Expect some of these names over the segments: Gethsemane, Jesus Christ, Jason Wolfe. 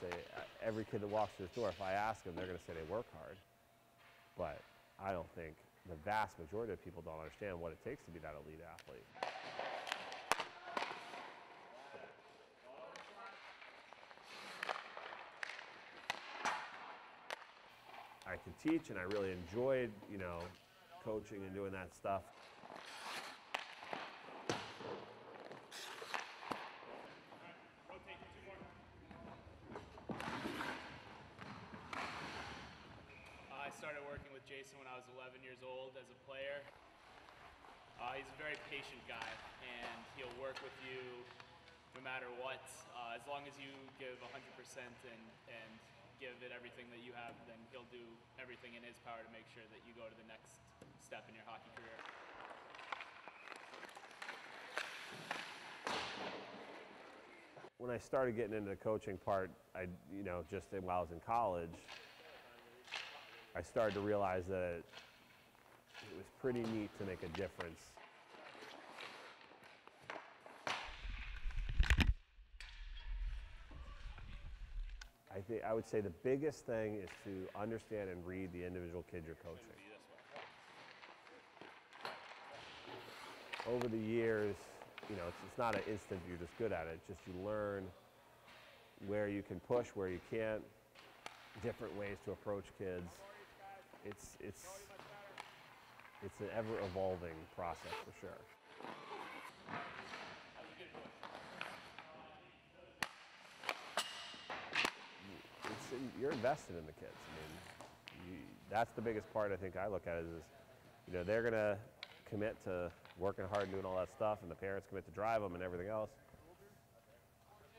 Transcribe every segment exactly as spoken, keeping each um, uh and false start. say, every kid that walks through this door, if I ask them, they're going to say they work hard. But I don't think the vast majority of people don't understand what it takes to be that elite athlete. I can teach, and I really enjoyed, you know, coaching and doing that stuff. I started working with Jason when I was eleven years old as a player. Uh, he's a very patient guy, and he'll work with you no matter what. Uh, as long as you give one hundred percent and, and give it everything that you have, then he'll do everything in his power to make sure that you go to the next step in your hockey career. When I started getting into the coaching part, I, you know, just while I was in college, I started to realize that it was pretty neat to make a difference. I think I would say the biggest thing is to understand and read the individual kid you're coaching. Over the years, you know, it's, it's not an instant you're just good at it. It's just you learn where you can push, where you can't, different ways to approach kids. It's, it's, it's an ever-evolving process for sure. It's in, you're invested in the kids. I mean, you, that's the biggest part I think I look at is, you know, they're going to commit to working hard and doing all that stuff, and the parents commit to drive them and everything else.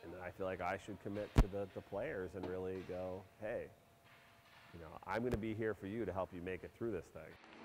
And I feel like I should commit to the, the players and really go, hey, you know, I'm going to be here for you to help you make it through this thing.